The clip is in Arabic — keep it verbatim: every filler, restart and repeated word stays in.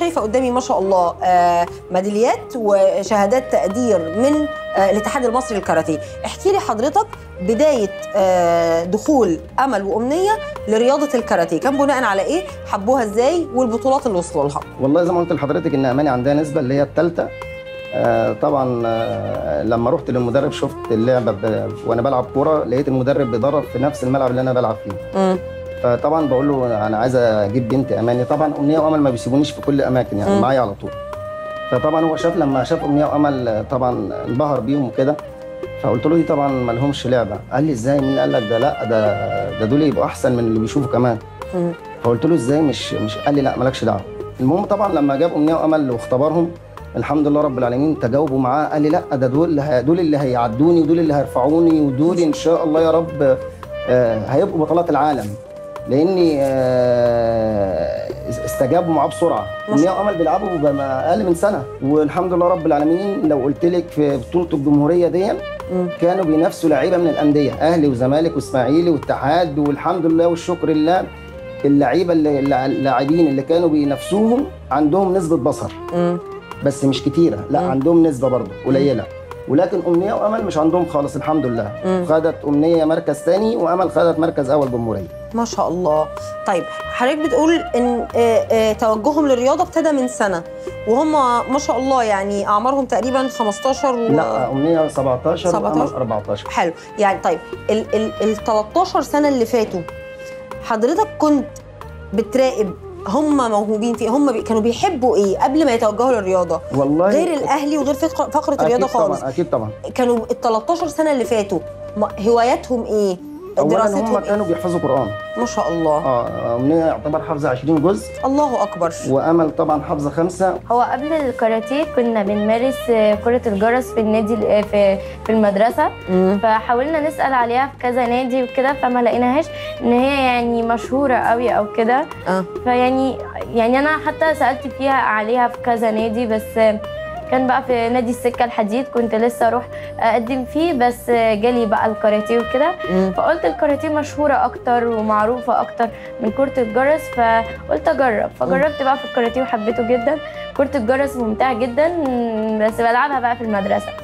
شايفه قدامي ما شاء الله ميداليات وشهادات تقدير من الاتحاد المصري للكاراتيه. احكي لي حضرتك بدايه دخول امل وامنيه لرياضه الكاراتيه كان بناء على ايه؟ حبوها ازاي والبطولات اللي وصلوا لها؟ والله زي ما قلت لحضرتك ان اماني عندها نسبه اللي هي الثالثه. آه طبعا آه لما رحت للمدرب شفت اللعبه وانا بلعب كوره، لقيت المدرب بيدرب في نفس الملعب اللي انا بلعب فيه. م. فطبعا بقول له انا عايز اجيب بنتي اماني. طبعا امنيه وامل ما بيسيبونيش في كل اماكن، يعني معايا على طول. فطبعا هو شاف لما شاف امنيه وامل طبعا انبهر بيهم وكده، فقلت له دي طبعا ما لهمش لعبه. قال لي ازاي؟ مين قال لك؟ ده لا ده ده دول يبقوا احسن من اللي بيشوفوا كمان. م. فقلت له ازاي؟ مش مش قال لي لا مالكش دعوه. المهم طبعا لما جاب امنيه وامل واختبرهم الحمد لله رب العالمين تجاوبوا معاه، قال لي لا ده دول دول اللي هيعدوني ودول اللي هيرفعوني ودول ان شاء الله يا رب هيبقوا بطلات العالم، لاني استجابوا معاه بسرعه. امنيه امل بيلعبوا اقل من سنه، والحمد لله رب العالمين لو قلت لك في بطوله الجمهوريه دي كانوا بينافسوا لعيبه من الانديه اهلي وزمالك واسماعيلي والاتحاد، والحمد لله والشكر لله اللعيبه اللي اللاعبين اللي كانوا بينافسوهم عندهم نسبه بصر. م. بس مش كتيره، لا مم. عندهم نسبه برضه قليله، ولكن امنيه وامل مش عندهم خالص الحمد لله. مم. خدت امنيه مركز ثاني وامل خدت مركز اول جمهوريه. ما شاء الله. طيب حضرتك بتقول ان توجههم للرياضه ابتدى من سنه، وهم ما شاء الله يعني اعمارهم تقريبا خمستاشر و... لا امنيه سبعتاشر وامل اربعتاشر. حلو يعني. طيب ال ال ال تلتاشر سنه اللي فاتوا حضرتك كنت بتراقب هم موهوبين في هم بي كانوا بيحبوا ايه قبل ما يتوجهوا للرياضه؟ والله غير الاهلي وغير فقره الرياضه خالص. طبعا اكيد طبعا. كانوا ال تلتاشر سنه اللي فاتوا هواياتهم ايه؟ دراستهم هم إيه؟ كانوا بيحفظوا قران ما شاء الله. اه امنيه يعتبر حافظه عشرين جزء. الله اكبر. وامل طبعا حافظه خمسه. هو قبل الكاراتيه كنا بنمارس كره الجرس في النادي في في المدرسه. مم. فحاولنا نسال عليها في كذا نادي وكده، فما لقيناهاش ان هي يعني مشهوره قوي او كده. آه. فيعني يعني انا حتى سالت فيها عليها في كذا نادي، بس كان بقى في نادي السكه الحديد كنت لسه اروح اقدم فيه، بس جالي بقى الكاراتيه وكده. فقلت الكاراتيه مشهوره اكتر ومعروفه اكتر من كره الجرس، فقلت اجرب. فجربت بقى في الكاراتيه وحبيته جدا. كره الجرس ممتعه جدا، بس بلعبها بقى في المدرسه.